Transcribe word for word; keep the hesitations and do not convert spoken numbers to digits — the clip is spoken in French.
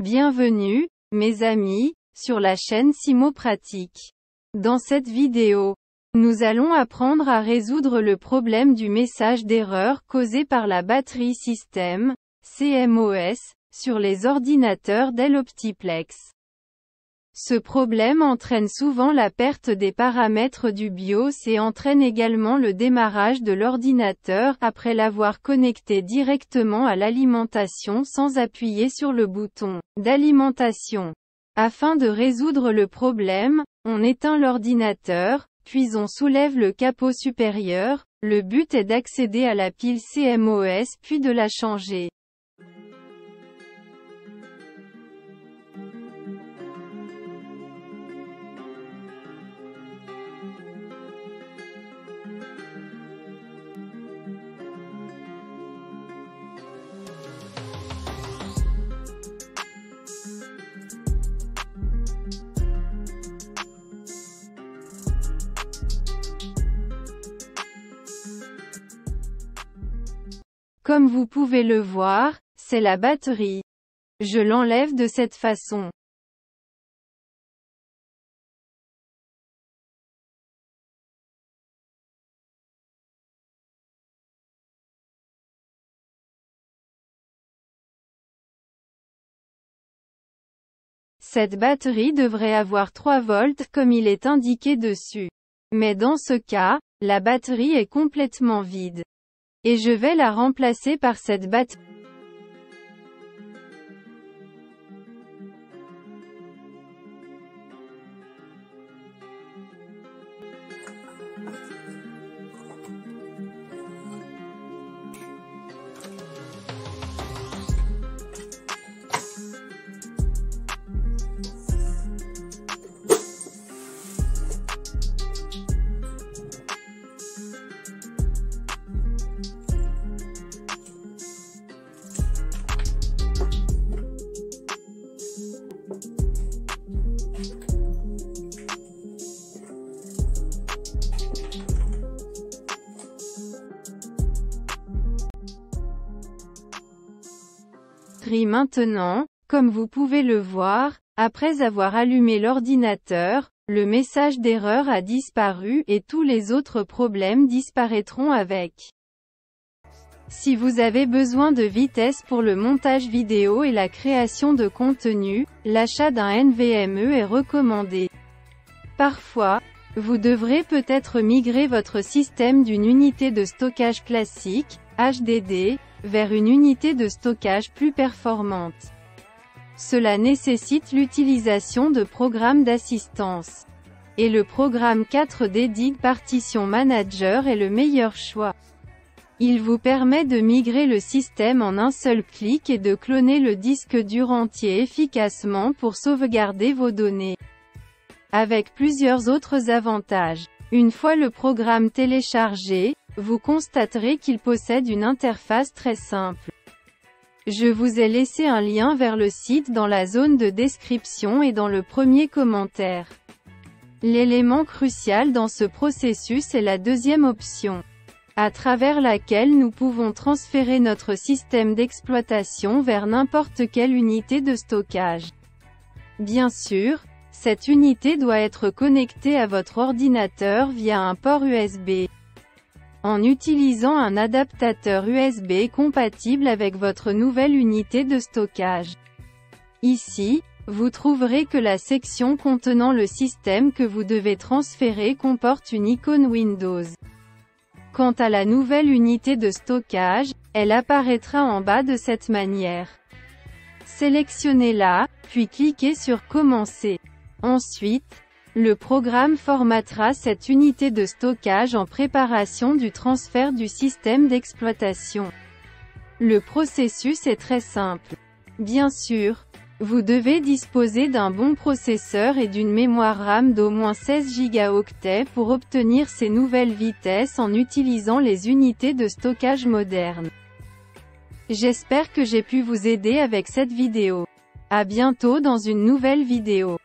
Bienvenue, mes amis, sur la chaîne SimoPratique. Dans cette vidéo, nous allons apprendre à résoudre le problème du message d'erreur causé par la batterie système, C M O S, sur les ordinateurs Dell Optiplex. Ce problème entraîne souvent la perte des paramètres du BIOS et entraîne également le démarrage de l'ordinateur après l'avoir connecté directement à l'alimentation sans appuyer sur le bouton d'alimentation. Afin de résoudre le problème, on éteint l'ordinateur, puis on soulève le capot supérieur. Le but est d'accéder à la pile C M O S puis de la changer. Comme vous pouvez le voir, c'est la batterie. Je l'enlève de cette façon. Cette batterie devrait avoir trois volts comme il est indiqué dessus. Mais dans ce cas, la batterie est complètement vide. Et je vais la remplacer par cette batterie. Maintenant, comme vous pouvez le voir, après avoir allumé l'ordinateur, le message d'erreur a disparu et tous les autres problèmes disparaîtront avec. Si vous avez besoin de vitesse pour le montage vidéo et la création de contenu, l'achat d'un N V M E est recommandé. Parfois, vous devrez peut-être migrer votre système d'une unité de stockage classique, H D D, vers une unité de stockage plus performante. Cela nécessite l'utilisation de programmes d'assistance. Et le programme quatre D D I G Partition Manager est le meilleur choix. Il vous permet de migrer le système en un seul clic et de cloner le disque dur entier efficacement pour sauvegarder vos données. Avec plusieurs autres avantages. Une fois le programme téléchargé, vous constaterez qu'il possède une interface très simple. Je vous ai laissé un lien vers le site dans la zone de description et dans le premier commentaire. L'élément crucial dans ce processus est la deuxième option, à travers laquelle nous pouvons transférer notre système d'exploitation vers n'importe quelle unité de stockage. Bien sûr, cette unité doit être connectée à votre ordinateur via un port U S B. En utilisant un adaptateur U S B compatible avec votre nouvelle unité de stockage. Ici, vous trouverez que la section contenant le système que vous devez transférer comporte une icône Windows. Quant à la nouvelle unité de stockage, elle apparaîtra en bas de cette manière. Sélectionnez-la, puis cliquez sur « Commencer ». Ensuite, le programme formatera cette unité de stockage en préparation du transfert du système d'exploitation. Le processus est très simple. Bien sûr, vous devez disposer d'un bon processeur et d'une mémoire RAM d'au moins seize gigaoctets pour obtenir ces nouvelles vitesses en utilisant les unités de stockage modernes. J'espère que j'ai pu vous aider avec cette vidéo. À bientôt dans une nouvelle vidéo.